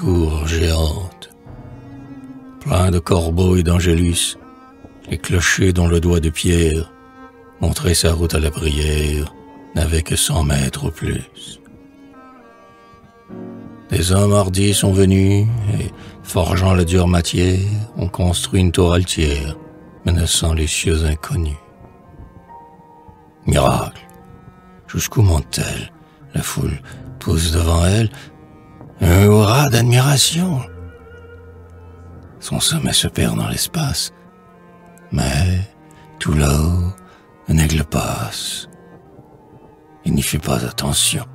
tours géantes. Plein de corbeaux et d'angélus, les clochers dont le doigt de pierre montrait sa route à la prière n'avait que 100 mètres au plus. Des hommes hardis sont venus et, forgeant la dure matière, ont construit une tour altière, menaçant les cieux inconnus. Miracle! Jusqu'où monte-t-elle? La foule pousse devant elle un hurrah d'admiration. Son sommet se perd dans l'espace, mais tout là-haut, un aigle passe. Il n'y fait pas attention.